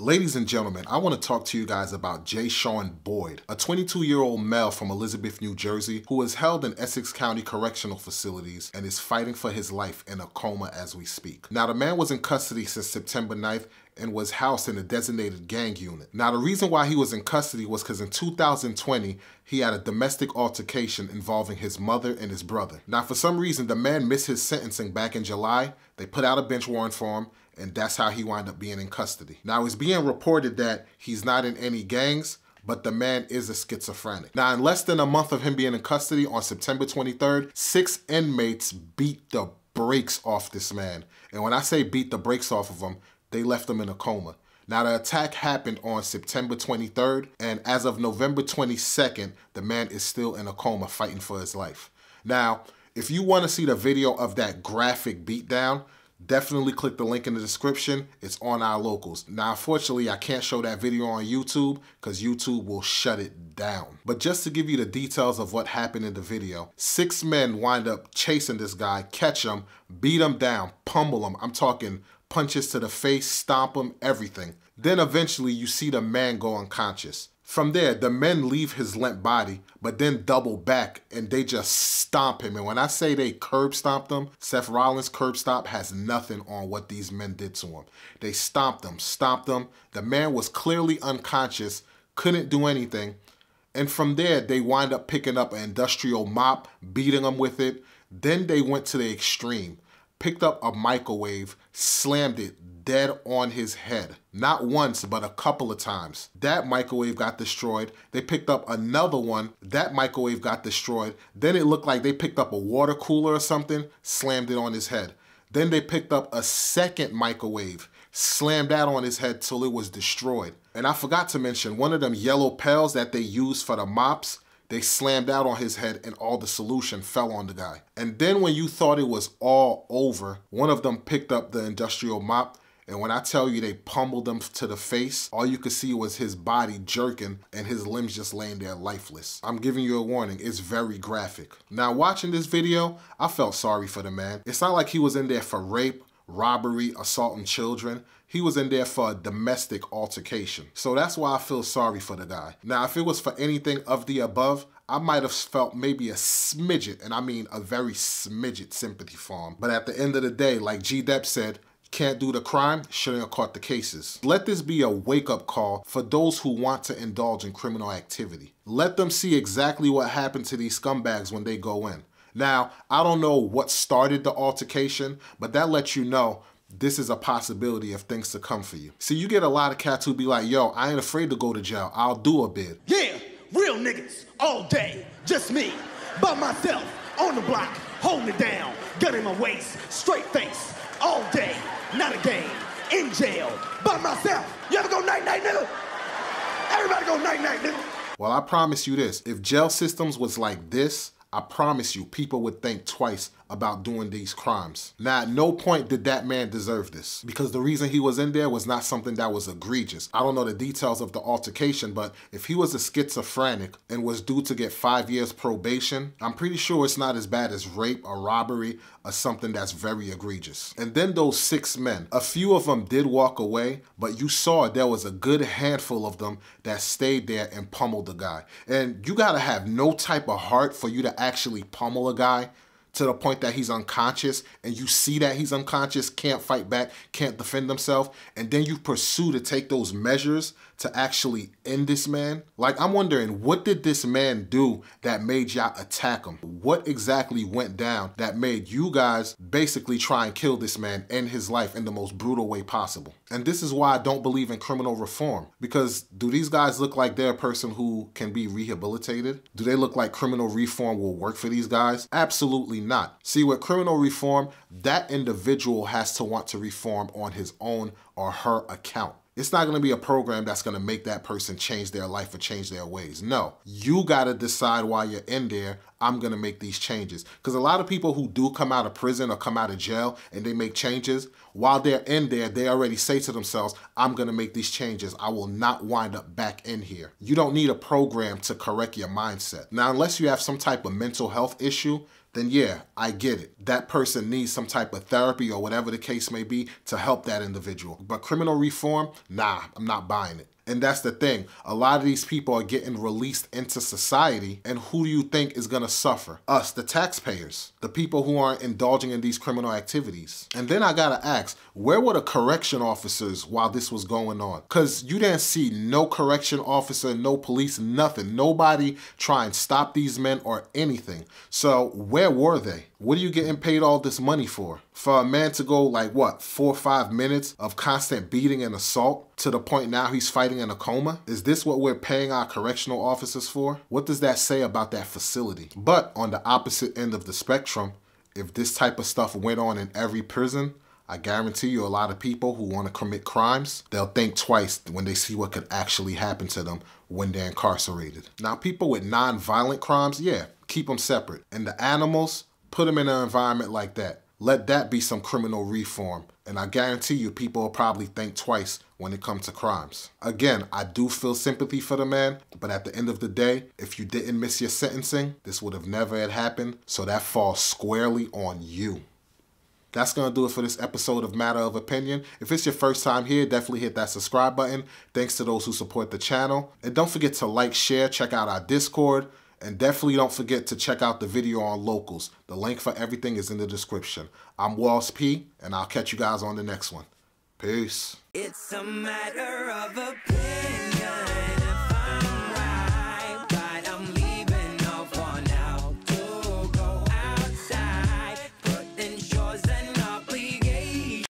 Ladies and gentlemen, I want to talk to you guys about Jayshawn Boyd, a 22-year-old male from Elizabeth, New Jersey, who is held in Essex County Correctional Facilities and is fighting for his life in a coma as we speak. Now, the man was in custody since September 9th and was housed in a designated gang unit. Now, the reason why he was in custody was because in 2020, he had a domestic altercation involving his mother and his brother. Now, for some reason, the man missed his sentencing back in July. They put out a bench warrant for him, and that's how he wound up being in custody. Now, it's being reported that he's not in any gangs, but the man is a schizophrenic. Now, in less than a month of him being in custody, on September 23rd, 6 inmates beat the brakes off this man. And when I say beat the brakes off of him, they left him in a coma. Now, the attack happened on September 23rd, and as of November 22nd, the man is still in a coma fighting for his life. Now, if you want to see the video of that graphic beatdown, definitely click the link in the description. It's on our locals. Now, unfortunately, I can't show that video on YouTube because YouTube will shut it down. But just to give you the details of what happened in the video, 6 men wind up chasing this guy, catch him, beat him down, pummel him. I'm talking punches to the face, stomp him, everything. Then eventually you see the man go unconscious. From there, the men leave his limp body, but then double back and they just stomp him. And when I say they curb stomped him, Seth Rollins' curb stomp has nothing on what these men did to him. They stomped him, stomped him. The man was clearly unconscious, couldn't do anything. And from there, they wind up picking up an industrial mop, beating him with it. Then they went to the extreme, picked up a microwave, slammed it dead on his head. Not once, but a couple of times. That microwave got destroyed. They picked up another one. That microwave got destroyed. Then it looked like they picked up a water cooler or something, slammed it on his head. Then they picked up a second microwave, slammed that on his head till it was destroyed. And I forgot to mention, one of them yellow pails that they use for the mops, they slammed out on his head and all the solution fell on the guy. And then when you thought it was all over, one of them picked up the industrial mop, and when I tell you they pummeled him to the face, all you could see was his body jerking and his limbs just laying there lifeless. I'm giving you a warning, it's very graphic. Now, watching this video, I felt sorry for the man. It's not like he was in there for rape, robbery, assaulting children. He was in there for a domestic altercation. So that's why I feel sorry for the guy. Now, if it was for anything of the above, I might have felt maybe a smidget, and I mean a very smidget sympathy for him. But at the end of the day, like G. Dep said, can't do the crime, shouldn't have caught the cases. Let this be a wake-up call for those who want to indulge in criminal activity. Let them see exactly what happened to these scumbags when they go in. Now, I don't know what started the altercation, but that lets you know this is a possibility of things to come for you. See, you get a lot of cats who be like, yo, I ain't afraid to go to jail. I'll do a bid. Yeah, real niggas all day. Just me, by myself, on the block, holding it down, gun in my waist, straight face, all day, not a game, in jail, by myself. You ever go night-night, nigga? Everybody go night-night, nigga. Well, I promise you this. If jail systems was like this, I promise you, people would think twice about doing these crimes. Now, at no point did that man deserve this, because the reason he was in there was not something that was egregious. I don't know the details of the altercation, but if he was a schizophrenic and was due to get 5 years probation, I'm pretty sure it's not as bad as rape or robbery or something that's very egregious. And then those 6 men, a few of them did walk away, but you saw there was a good handful of them that stayed there and pummeled the guy. And you gotta have no type of heart for you to actually pummel a guy to the point that he's unconscious, and you see that he's unconscious, can't fight back, can't defend himself, and then you pursue to take those measures to actually end this man. Like, I'm wondering, what did this man do that made y'all attack him? What exactly went down that made you guys basically try and kill this man, end his life in the most brutal way possible? And this is why I don't believe in criminal reform, because do these guys look like they're a person who can be rehabilitated? Do they look like criminal reform will work for these guys? Absolutely not. See, with criminal reform, that individual has to want to reform on his own or her account. It's not going to be a program that's going to make that person change their life or change their ways. No, you got to decide while you're in there, I'm going to make these changes. Because a lot of people who do come out of prison or come out of jail and they make changes, while they're in there, they already say to themselves, I'm going to make these changes. I will not wind up back in here. You don't need a program to correct your mindset. Now, unless you have some type of mental health issue, then yeah, I get it. That person needs some type of therapy or whatever the case may be to help that individual. But criminal reform, nah, I'm not buying it. And that's the thing. A lot of these people are getting released into society, and who do you think is gonna suffer? Us, the taxpayers, the people who aren't indulging in these criminal activities. And then I gotta ask, where were the correction officers while this was going on? Because you didn't see no correction officer, no police, nothing. Nobody trying to stop these men or anything. So where were they? What are you getting paid all this money for? For a man to go like, what, 4 or 5 minutes of constant beating and assault to the point now he's fighting in a coma? Is this what we're paying our correctional officers for? What does that say about that facility? But on the opposite end of the spectrum, if this type of stuff went on in every prison, I guarantee you a lot of people who want to commit crimes, they'll think twice when they see what could actually happen to them when they're incarcerated. Now, people with non-violent crimes, yeah, keep them separate. And the animals, put them in an environment like that. Let that be some criminal reform. And I guarantee you people will probably think twice when it comes to crimes. Again, I do feel sympathy for the man, but at the end of the day, if you didn't miss your sentencing, this would have never had happened. So that falls squarely on you. That's going to do it for this episode of Matter of Opinion. If it's your first time here, definitely hit that subscribe button. Thanks to those who support the channel. And don't forget to like, share, check out our Discord. And definitely don't forget to check out the video on locals. The link for everything is in the description. I'm Wallz P, and I'll catch you guys on the next one. Peace. It's a matter of opinion.